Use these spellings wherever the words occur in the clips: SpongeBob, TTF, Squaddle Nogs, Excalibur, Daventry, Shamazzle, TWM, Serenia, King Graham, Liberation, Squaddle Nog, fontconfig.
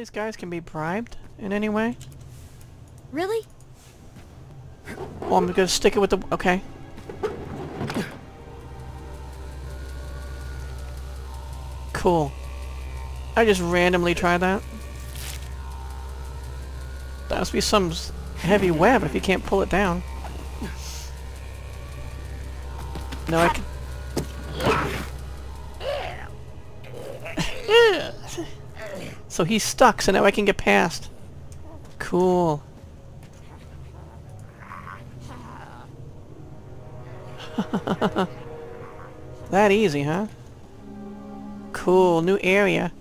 these guys can be bribed in any way? Really? Well, I'm gonna stick it with the... Okay. Cool. I just randomly tried that. That must be some heavy web if you can't pull it down. No, I can... So he's stuck, so now I can get past. Cool. That easy, huh? Cool, new area.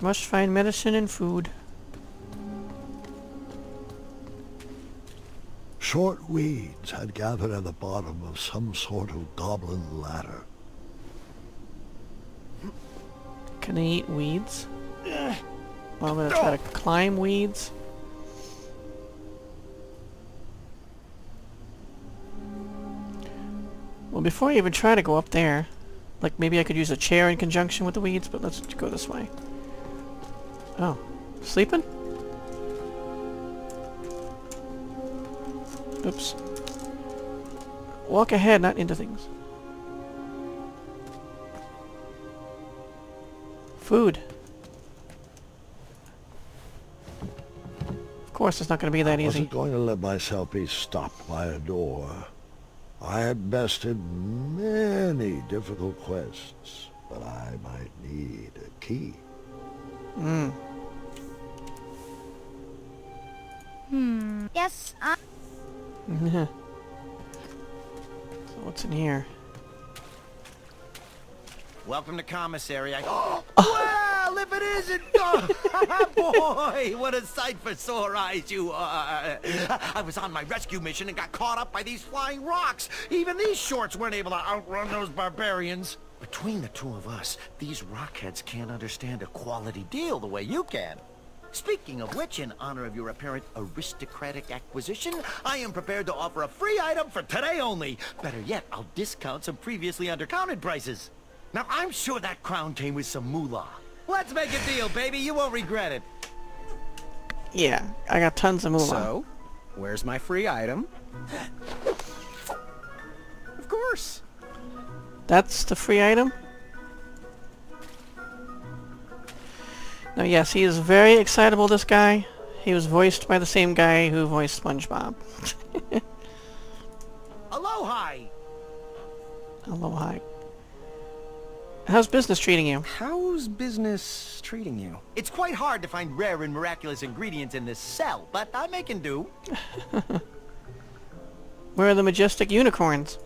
Must find medicine and food. Short weeds had gathered at the bottom of some sort of goblin ladder. Can I eat weeds? Well, I'm gonna try to climb weeds. Well, before I even try to go up there, like maybe I could use a chair in conjunction with the weeds, but let's go this way. Oh, sleeping? Oops. Walk ahead, not into things. Food. Of course, it's not going to be that easy. I wasn't going to let myself be stopped by a door. I had bested many difficult quests, but I might need a key. Yes, So what's in here? Welcome to commissary. Well, if it isn't... boy, what a sight for sore eyes you are. I was on my rescue mission and got caught up by these flying rocks. Even these shorts weren't able to outrun those barbarians. Between the two of us, these rockheads can't understand a quality deal the way you can. Speaking of which, in honor of your apparent aristocratic acquisition, I am prepared to offer a free item for today only. Better yet, I'll discount some previously undercounted prices. Now, I'm sure that crown came with some moolah. Let's make a deal, baby. You won't regret it. Yeah, I got tons of moolah. So, where's my free item? Of course. That's the free item? Now, yes, he is very excitable, this guy. He was voiced by the same guy who voiced SpongeBob. Aloha! Aloha. How's business treating you? How's business treating you? It's quite hard to find rare and miraculous ingredients in this cell, but I'm making do. Where are the majestic unicorns?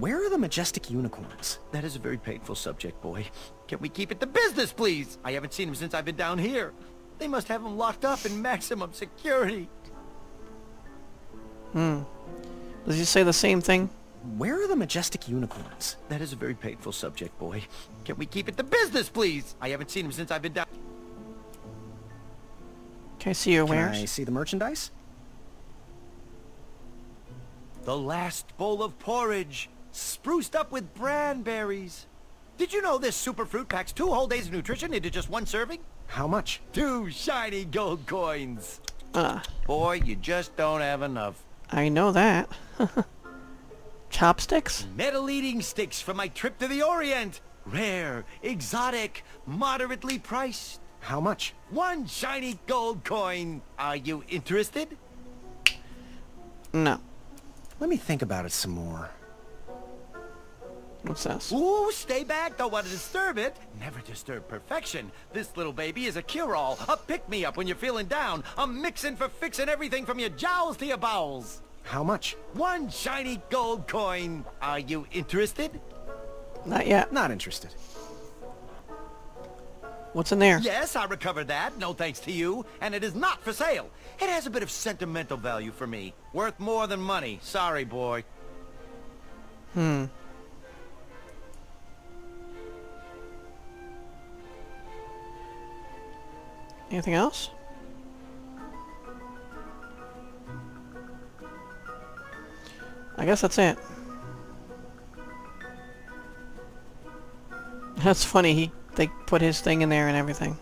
Where are the majestic unicorns? That is a very painful subject, boy. Can we keep it to business, please? I haven't seen them since I've been down here. They must have them locked up in maximum security. Does he say the same thing? Where are the majestic unicorns? That is a very painful subject, boy. Can we keep it to business, please? I haven't seen him since I've been down. Can I see your wares? Can I see the merchandise? The last bowl of porridge, spruced up with bran berries. Did you know this superfruit packs 2 whole days of nutrition into just 1 serving? How much? 2 shiny gold coins. Boy, you just don't have enough. I know that. Chopsticks? Metal eating sticks from my trip to the Orient. Rare, exotic, moderately priced. How much? 1 shiny gold coin. Are you interested? No. Let me think about it some more. What's this? Ooh, stay back. Don't want to disturb it. Never disturb perfection. This little baby is a cure-all, a pick-me-up when you're feeling down, a mixin' for fixing everything from your jowls to your bowels. How much? 1 shiny gold coin. Are you interested? Not yet. Not interested. What's in there? Yes, I recovered that. No thanks to you. And it is not for sale. It has a bit of sentimental value for me. Worth more than money. Sorry, boy. Anything else? I guess that's it. That's funny, they put his thing in there and everything.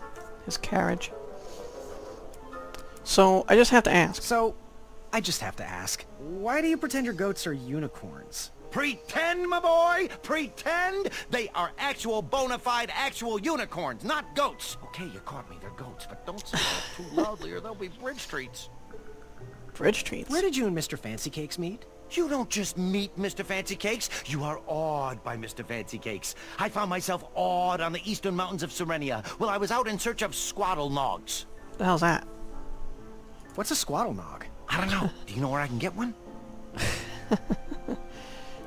His carriage. So, I just have to ask. Why do you pretend your goats are unicorns? Pretend, my boy! Pretend! They are actual, bona fide, actual unicorns, not goats! Okay, you caught me, they're goats, but don't say that too loudly or there'll be bridge treats. Bridge treats? Where did you and Mr. Fancy Cakes meet? You don't just meet Mr. Fancy Cakes, you are awed by Mr. Fancy Cakes. I found myself awed on the eastern mountains of Serenia while I was out in search of Squaddle Nogs. What the hell's that? What's a Squaddle Nog? I don't know. Do you know where I can get one?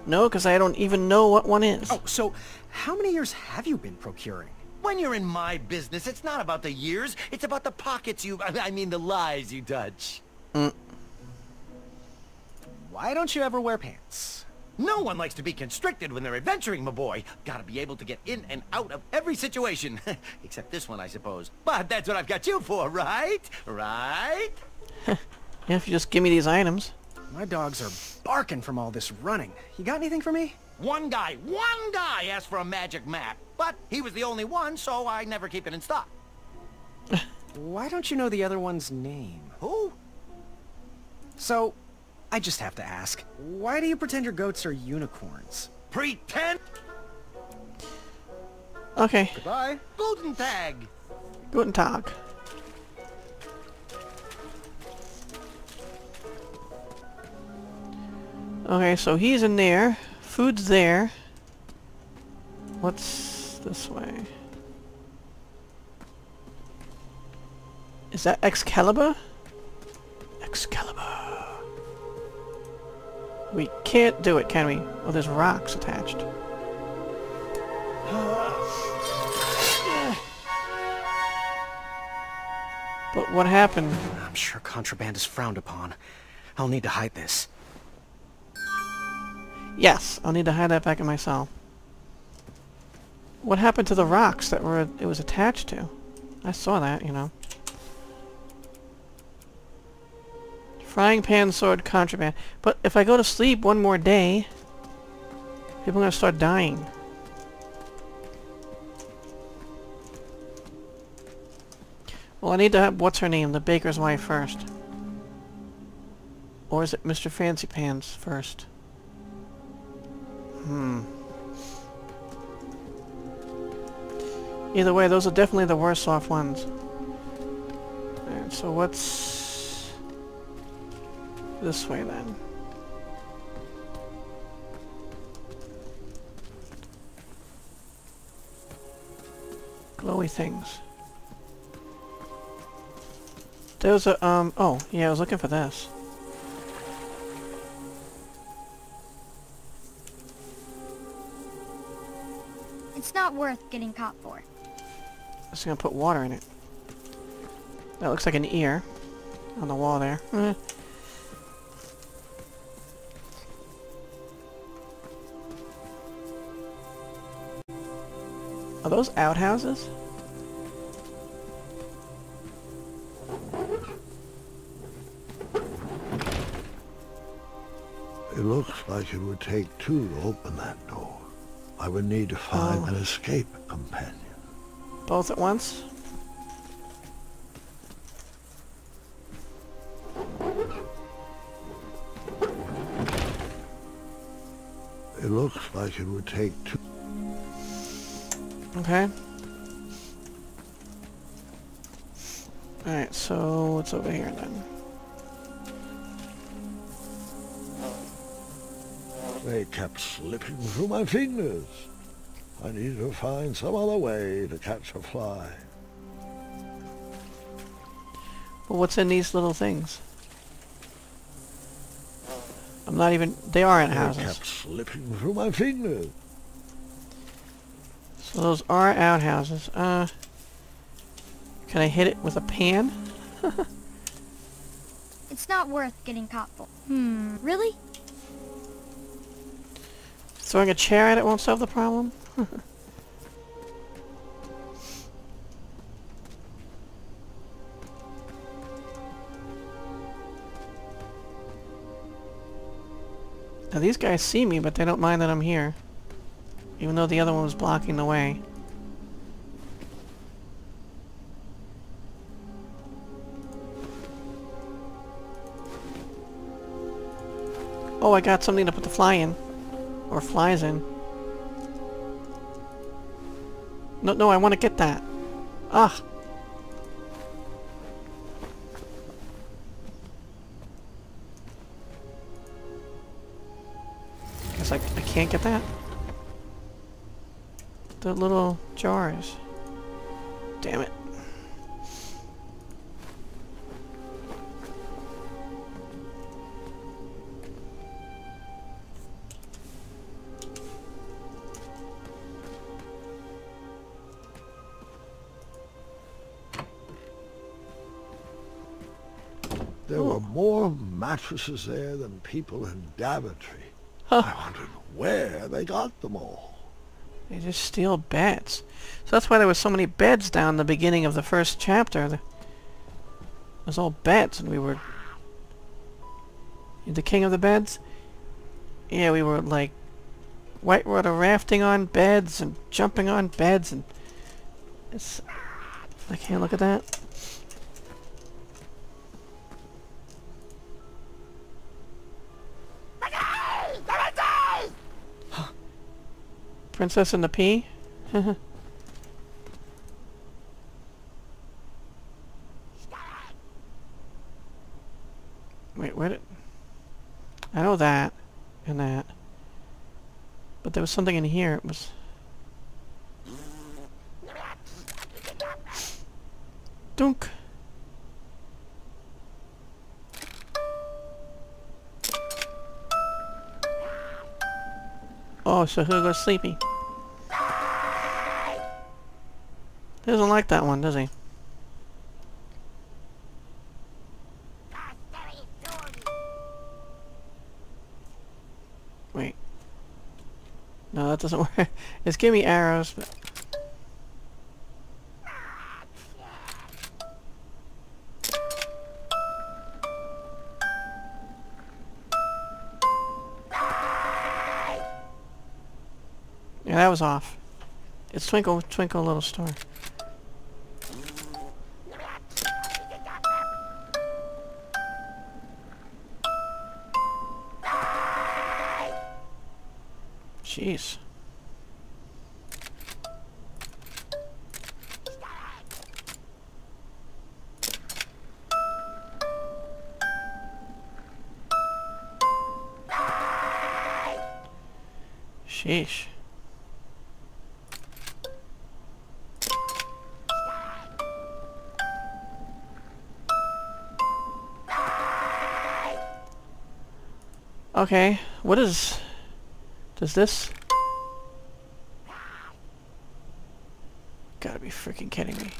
No, because I don't even know what one is. Oh, so how many years have you been procuring? When you're in my business, it's not about the years, it's about the pockets you... I mean the lies you touch. Mm. Why don't you ever wear pants? No one likes to be constricted when they're adventuring, my boy. Gotta be able to get in and out of every situation. Except this one, I suppose. But that's what I've got you for, right? Right? Yeah, if you just give me these items. My dogs are barking from all this running. You got anything for me? One guy asked for a magic map. But he was the only one, so I never keep it in stock. Why don't you know the other one's name? Who? So... I just have to ask, why do you pretend your goats are unicorns? Pretend? Okay. Goodbye. Guten Tag. Guten Tag. Okay, so he's in there. Food's there. What's this way? Is that Excalibur? Excalibur. We can't do it, can we? Oh, there's rocks attached. But what happened? I'm sure contraband is frowned upon. I'll need to hide this. Yes, I'll need to hide that back in my cell. What happened to the rocks that were it was attached to? I saw that, you know. Frying pan, sword, contraband. But if I go to sleep one more day, people are going to start dying. Well, I need to have, what's her name, the baker's wife first. Or is it Mr. Fancy Pants first? Either way, those are definitely the worst off ones. Alright, so what's... this way, then. Glowy things. There's a, oh, yeah, I was looking for this. It's not worth getting caught for. I'm just gonna put water in it. That looks like an ear on the wall there. Are those outhouses? It looks like it would take two to open that door. I would need to find an escape companion. Both at once? It looks like it would take two. Okay. Alright, so what's over here then? They kept slipping through my fingers. I need to find some other way to catch a fly. Well, what's in these little things? I'm not even... they aren't houses. They kept slipping through my fingers. So those are outhouses. Can I hit it with a pan? It's not worth getting caught for. Really? Throwing a chair at it won't solve the problem? Now these guys see me, but they don't mind that I'm here. Even though the other one was blocking the way. Oh, I got something to put the fly in. Or flies in. No, no, I want to get that. Ah! Guess I can't get that. The little jars. Damn it. There were more mattresses there than people in Daventry. Huh. I wondered where they got them all. They just steal beds. So that's why there were so many beds down in the beginning of the first chapter. It was all beds, and we were... You're the king of the beds? Yeah, we were like... whitewater rafting on beds, and jumping on beds, and... It's... I can't look at that. Princess and the Pea? Wait, where did... I know that. And that. But there was something in here. It was... Dunk! Oh, so he'll go sleepy. He doesn't like that one, does he? Wait. No, that doesn't work. It's giving me arrows, but... Yeah, that was off. It's Twinkle, Twinkle Little Star. Jeez. Sheesh. Okay, what is... Does this... Gotta be freaking kidding me.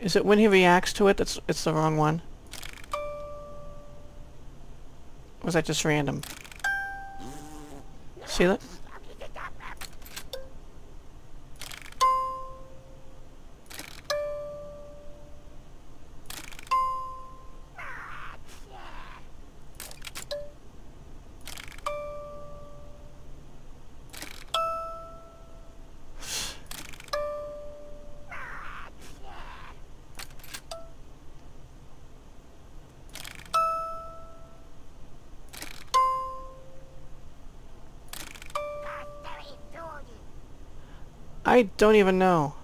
Is it when he reacts to it that's it's the wrong one? Or was that just random? See that? I don't even know.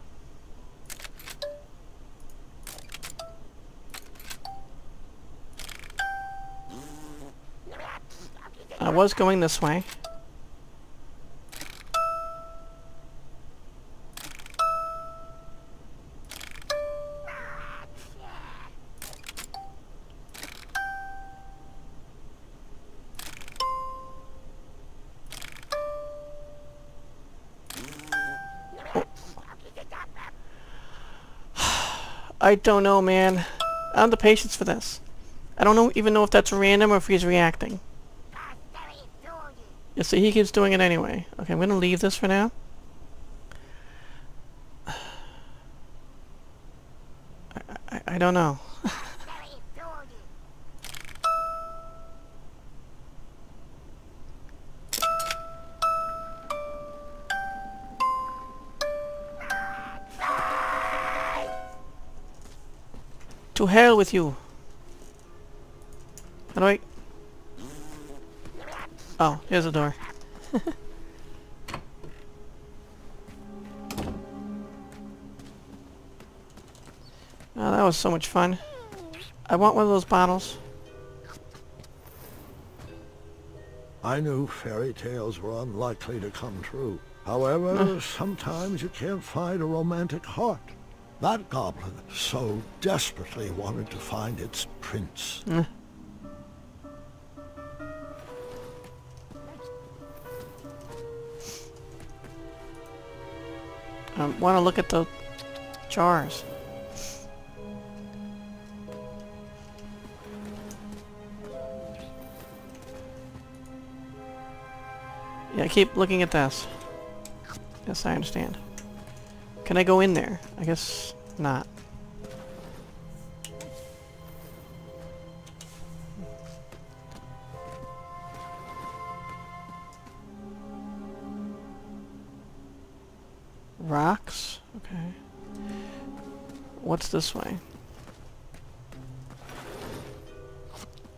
I was going this way. I don't know, man. I don't have the patience for this. I don't know, even know if that's random or if he's reacting. You see, he keeps doing it anyway. Okay, I'm gonna leave this for now. I don't know. To hell with you! How do I... Oh, here's a door. Oh, that was so much fun. I want one of those bottles. I knew fairy tales were unlikely to come true. However, sometimes you can't find a romantic heart. That goblin so desperately wanted to find its prince. I want to look at the jars. Yeah, I keep looking at this. Yes, I understand. Can I go in there? I guess not. Rocks? Okay. What's this way?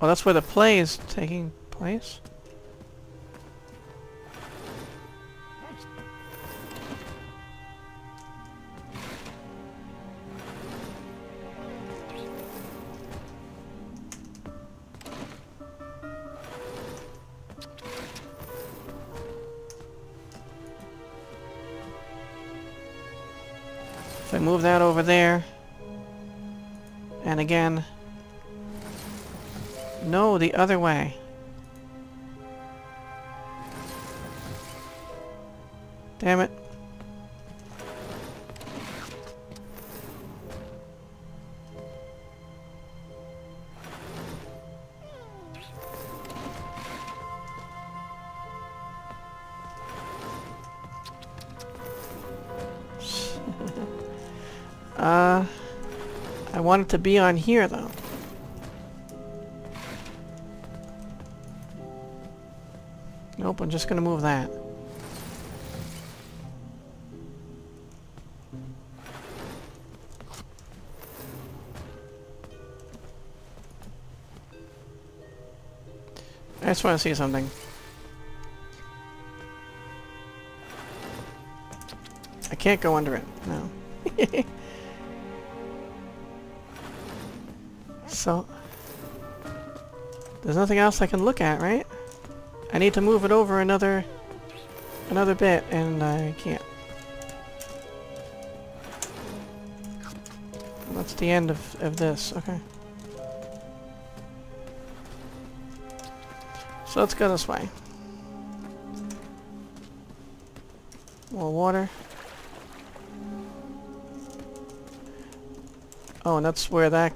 Oh, that's where the play is taking place? If I move that over there, and again, no, the other way. Damn it. I want it to be on here, though. Nope, I'm just gonna move that. I just want to see something. I can't go under it, no. So, there's nothing else I can look at, right? I need to move it over another bit, and I can't. Well, that's the end of this, okay. So let's go this way. More water. Oh, and that's where that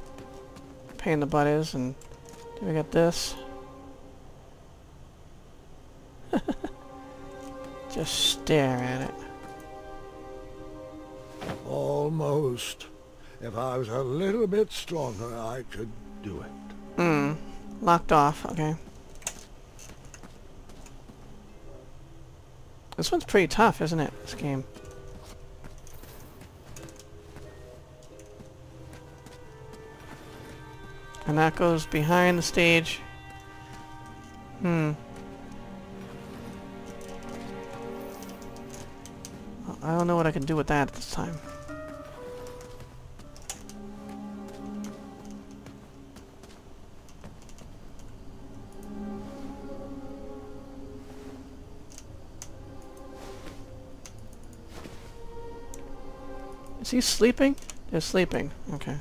pain in the butt is, and we got this. Just stare at it. Almost. If I was a little bit stronger, I could do it. Locked off, okay. This one's pretty tough, isn't it, this game? And that goes behind the stage. I don't know what I can do with that at this time. Is he sleeping? They're sleeping. Okay.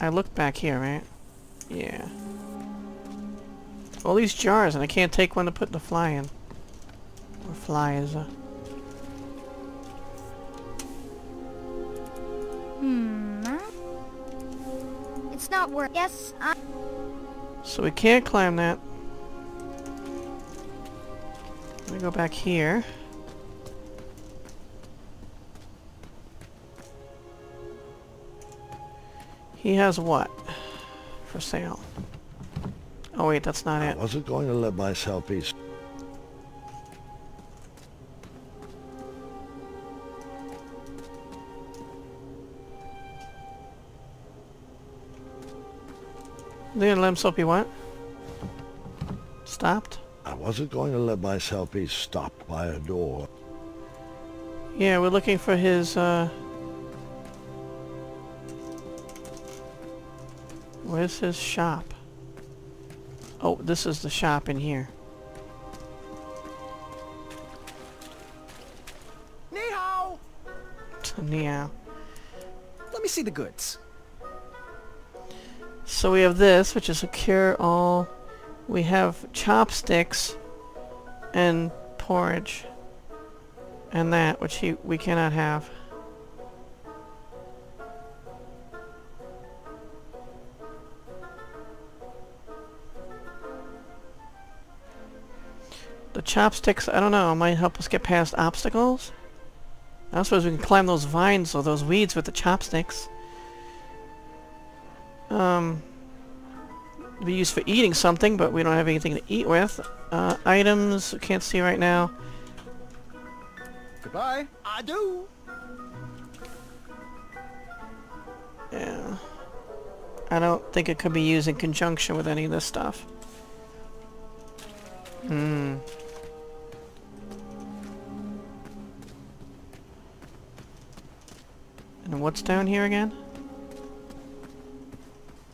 I look back here, right? Yeah. All these jars, and I can't take one to put the fly in. Or flies. It's not working. Yes, I... So we can't climb that. Let me go back here. He has what? For sale. Oh wait, that's not it. I wasn't going to let myself be... You're gonna let himself be what? Stopped? I wasn't going to let myself be stopped by a door. Yeah, we're looking for his, where's his shop? Oh, this is the shop in here. Ni-hao! Ni-hao. Let me see the goods. So we have this, which is a cure-all. We have chopsticks and porridge. And that, which we cannot have. The chopsticks, I don't know, might help us get past obstacles? I suppose we can climb those vines or those weeds with the chopsticks. Be used for eating something, but we don't have anything to eat with. Items, can't see right now. Goodbye. I do. Yeah. I don't think it could be used in conjunction with any of this stuff. Hmm. And what's down here again?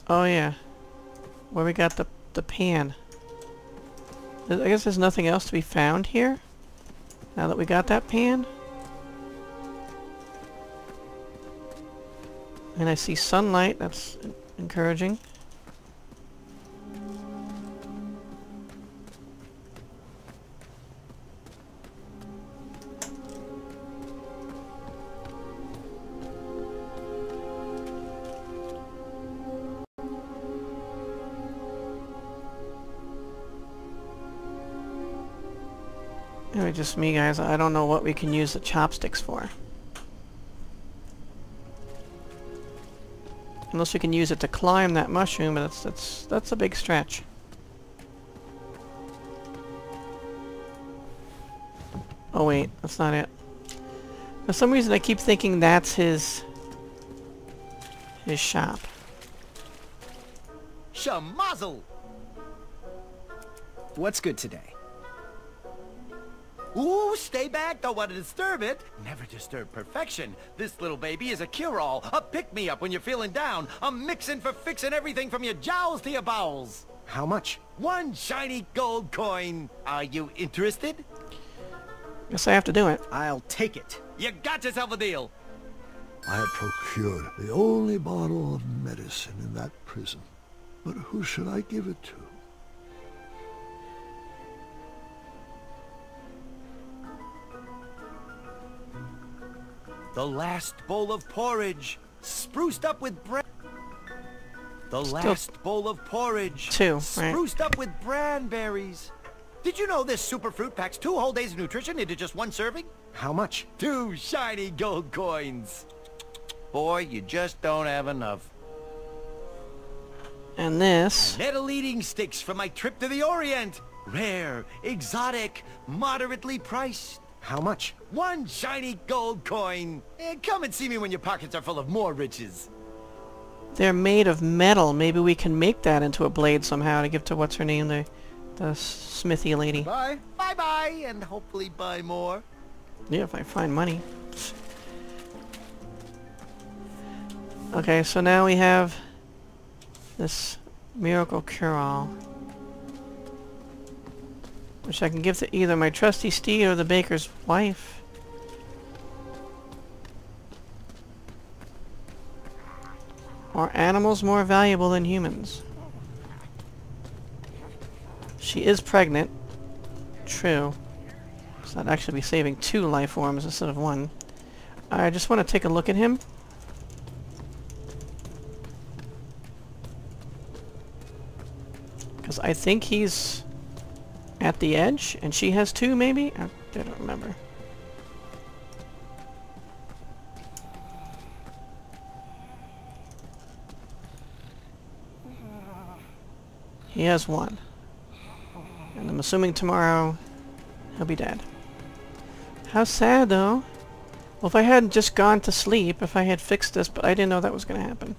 Oh yeah. Where we got the pan. I guess there's nothing else to be found here? Now that we got that pan. And I see sunlight, that's encouraging. Just me, guys. I don't know what we can use the chopsticks for. Unless we can use it to climb that mushroom, but that's a big stretch. Oh wait, that's not it. For some reason, I keep thinking that's his shop. Shamazzle. What's good today? Ooh, stay back, don't want to disturb it. Never disturb perfection. This little baby is a cure-all, a pick-me-up when you're feeling down, a mixin' for fixing everything from your jowls to your bowels. How much? One shiny gold coin. Are you interested? Guess I have to do it. I'll take it. You got yourself a deal. I have procured the only bottle of medicine in that prison. But who should I give it to? The last bowl of porridge, spruced up with bran. The last bowl of porridge, spruced up with branberries. Did you know this superfruit packs 2 whole days of nutrition into just 1 serving? How much? 2 shiny gold coins. Boy, you just don't have enough. And this? Nettle eating sticks from my trip to the Orient. Rare, exotic, moderately priced. How much? 1 shiny gold coin. Come and see me when your pockets are full of more riches. They're made of metal. Maybe we can make that into a blade somehow to give to what's her name, the smithy lady. Bye. Bye-bye, and hopefully buy more. Yeah, if I find money. Okay, so now we have this miracle cure-all, which I can give to either my trusty steed or the baker's wife. Are animals more valuable than humans? She is pregnant. True. So I'd actually be saving 2 life forms instead of 1. I just want to take a look at him. Because I think he's at the edge, and she has 2, maybe? I don't remember. He has 1. And I'm assuming tomorrow he'll be dead. How sad, though. Well, if I hadn't just gone to sleep, if I had fixed this, but I didn't know that was going to happen.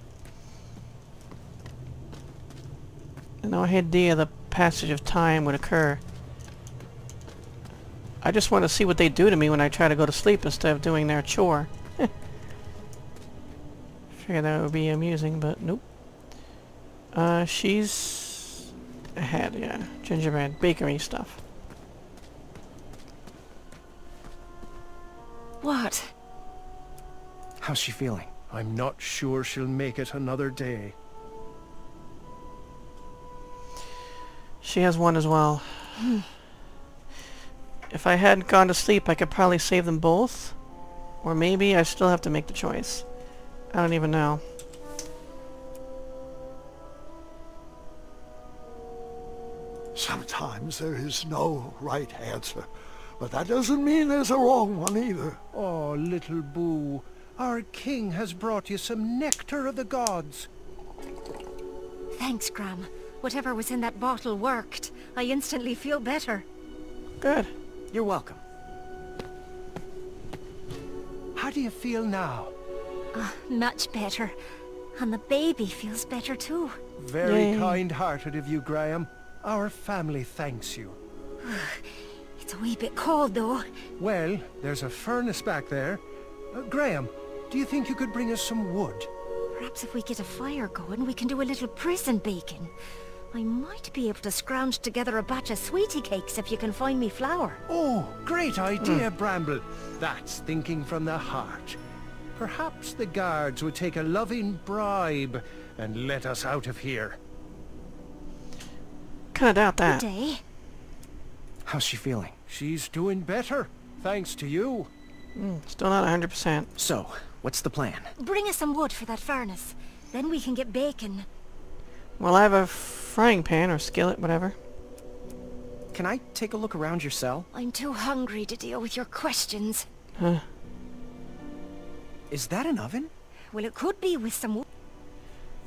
no idea the passage of time would occur. I just want to see what they do to me when I try to go to sleep instead of doing their chore. Figure that would be amusing, but nope. She's ahead, yeah. Gingerbread bakery stuff. What? How's she feeling? I'm not sure she'll make it another day. She has one as well. If I hadn't gone to sleep, I could probably save them both. Or maybe I still have to make the choice. I don't even know. Sometimes there is no right answer, but that doesn't mean there's a wrong one either. Oh, little Boo, our king has brought you some nectar of the gods. Thanks, Graham. Whatever was in that bottle worked. I instantly feel better. Good. You're welcome. How do you feel now? Much better. And the baby feels better too. Very kind-hearted of you, Graham. Our family thanks you. It's a wee bit cold, though. Well, there's a furnace back there. Graham, do you think you could bring us some wood? Perhaps if we get a fire going, we can do a little prison baking. I might be able to scrounge together a batch of sweetie cakes if you can find me flour. Oh, great idea, Bramble. That's thinking from the heart. Perhaps the guards would take a loving bribe and let us out of here. Kinda doubt that. Good day. How's she feeling? She's doing better, thanks to you. Still not 100%. So, what's the plan? Bring us some wood for that furnace. Then we can get bacon. Well, I have a frying pan or skillet, whatever. Can I take a look around your cell? I'm too hungry to deal with your questions. Huh. Is that an oven? Well, it could be with some wood.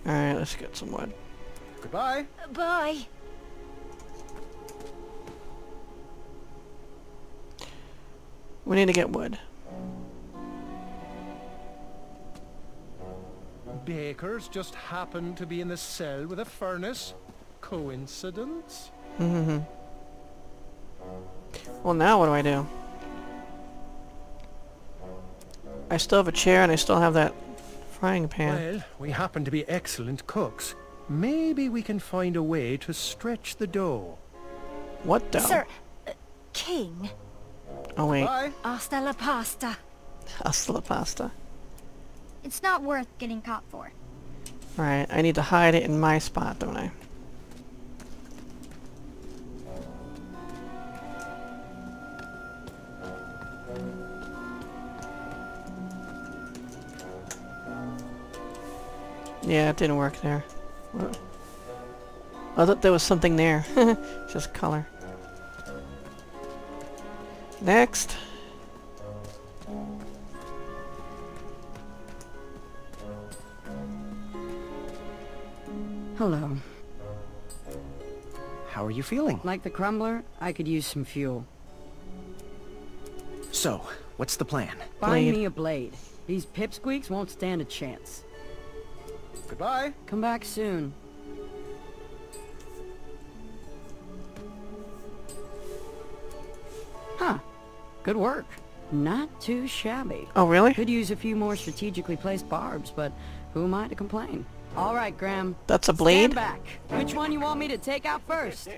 Alright, let's get some wood. Goodbye. Bye. We need to get wood. Bakers just happened to be in the cell with a furnace. Coincidence? Well, now what do I do? I still have a chair and I still have that frying pan. Well, we happen to be excellent cooks. Maybe we can find a way to stretch the dough. What dough? Sir, King. Oh wait. Bye. Hasta la pasta. Hasta la pasta. It's not worth getting caught for. Right, I need to hide it in my spot, don't I? Yeah, it didn't work there. What? I thought there was something there. Just color. Next. Hello. How are you feeling? Like the Crumbler, I could use some fuel. So, what's the plan? Find me a blade. These pipsqueaks won't stand a chance. Goodbye. Come back soon. Huh. Good work. Not too shabby. Oh, really? Could use a few more strategically placed barbs, but who am I to complain? All right, Graham. That's a blade? Stand back. Which one you want me to take out first?